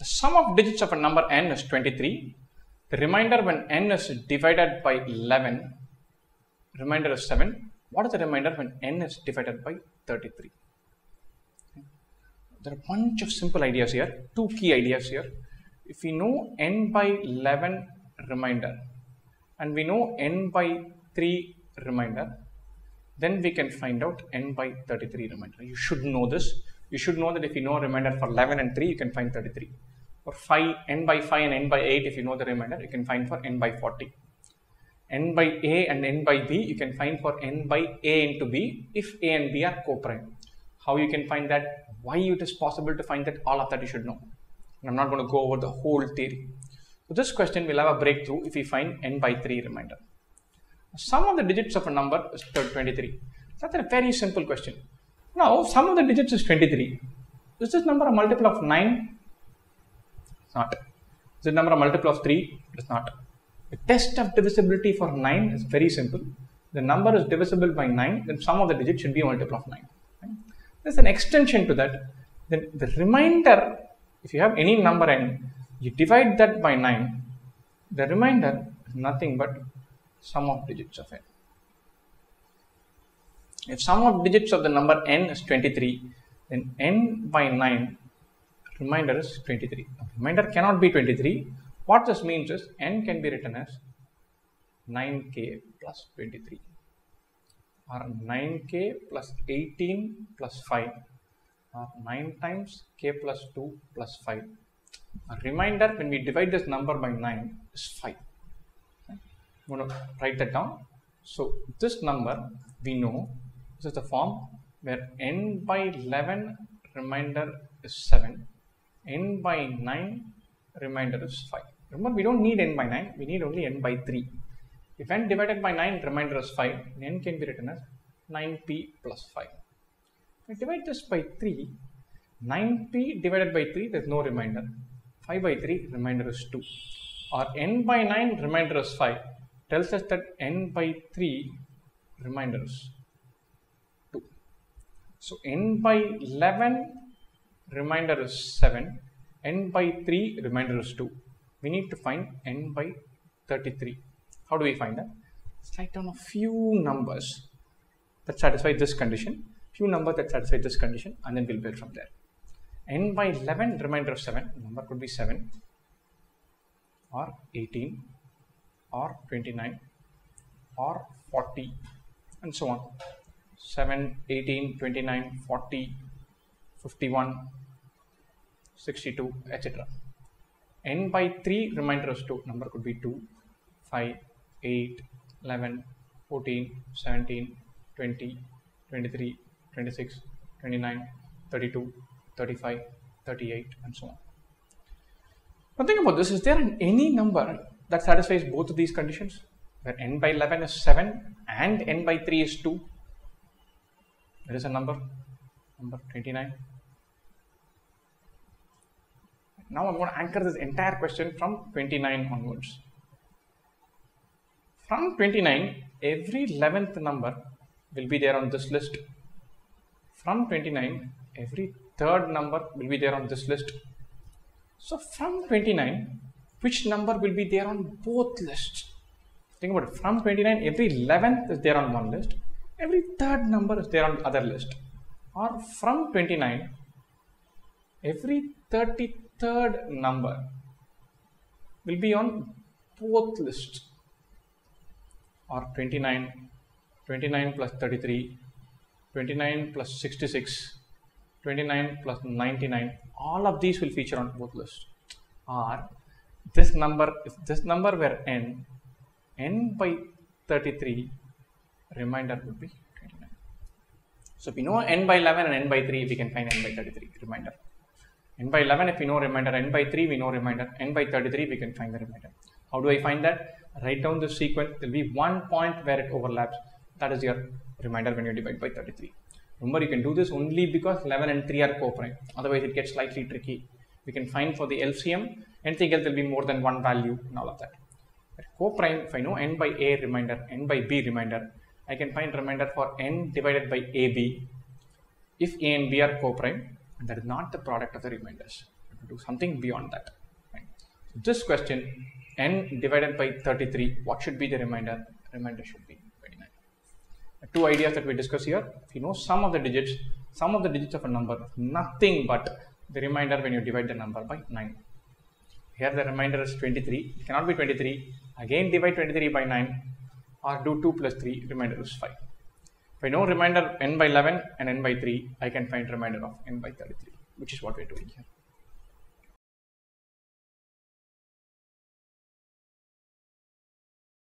The sum of digits of a number n is 23. The remainder when n is divided by 11, remainder is 7. What is the remainder when n is divided by 33? There are a bunch of simple ideas here, two key ideas here. If we know n by 11 remainder and we know n by 3 remainder, then we can find out n by 33 remainder. You should know this. You should know that if you know remainder for 11 and 3, you can find 33. For 5, n by 5 and n by 8, if you know the remainder, you can find for n by 40. N by a and n by b, you can find for n by a into b if a and b are co-prime. How you can find that, why it is possible to find that, all of that you should know. I'm not going to go over the whole theory. So this question will have a breakthrough if we find n by 3 remainder. Sum of the digits of a number is 23. That's a very simple question. Now, sum of the digits is 23. Is this number a multiple of 9? It's not. Is this number a multiple of 3? It's not. The test of divisibility for 9 is very simple. The number is divisible by 9, then sum of the digits should be a multiple of 9. Right? There's an extension to that. Then the remainder, if you have any number n, you divide that by 9, the remainder is nothing but sum of digits of n. If sum of digits of the number n is 23, then n by 9 remainder is 23. Now, remainder cannot be 23. What this means is n can be written as 9k plus 23 or 9k plus 18 plus 5 or 9 times k plus 2 plus 5. A remainder, when we divide this number by 9, is 5. I'm going to write that down. So this number we know, this is the form where n by 11 remainder is 7, n by 9 remainder is 5. Remember, we don't need n by 9, we need only n by 3. If n divided by 9 remainder is 5, n can be written as 9p plus 5. If we divide this by 3, 9p divided by 3, there is no remainder. 5 by 3 remainder is 2, or n by 9 remainder is 5. Tells us that n by 3 remainder is 2. So n by 11 remainder is 7, n by 3 remainder is 2. We need to find n by 33. How do we find that? Let's write down a few numbers that satisfy this condition, few numbers that satisfy this condition, and then we'll build from there. N by 11 remainder of 7, number could be 7 or 18. Or 29 or 40 and so on. 7, 18, 29, 40, 51, 62, etc. N by 3 remainder is 2, number could be 2, 5, 8, 11, 14, 17, 20, 23, 26, 29, 32, 35, 38 and so on. Now think about this, is there any number that satisfies both of these conditions, where n by 11 is 7 and n by 3 is 2? There is a number 29. Now I'm going to anchor this entire question from 29 onwards. From 29, every 11th number will be there on this list. From 29, every 3rd number will be there on this list. So from 29, which number will be there on both lists? Think about it. From 29, every 11th is there on one list. Every 3rd number is there on the other list. Or from 29, every 33rd number will be on both lists. Or 29, 29 plus 33, 29 plus 66, 29 plus 99. All of these will feature on both lists. Or this number, if this number were n by 33, remainder would be 29. So if we know n by 11 and n by 3, we can find n by 33, remainder. n by 11, if we know remainder, n by 3, we know remainder, n by 33, we can find the remainder. How do I find that? Write down the sequence, there will be one point where it overlaps. That is your remainder when you divide by 33. Remember, you can do this only because 11 and 3 are co-prime, otherwise it gets slightly tricky. We can find for the LCM, anything else will be more than one value and all of that. But co-prime, if I know n by a remainder, n by b remainder, I can find remainder for n divided by ab if a and b are co-prime, and that is not the product of the remainders. do something beyond that. Right? So this question, n divided by 33, what should be the remainder? Remainder should be 29. The two ideas that we discuss here, if you know sum of the digits of a number, nothing but the remainder when you divide the number by 9. Here the remainder is 23, it cannot be 23, again divide 23 by 9 or do 2 plus 3, remainder is 5. If I know remainder n by 11 and n by 3, I can find remainder of n by 33, which is what we are doing here.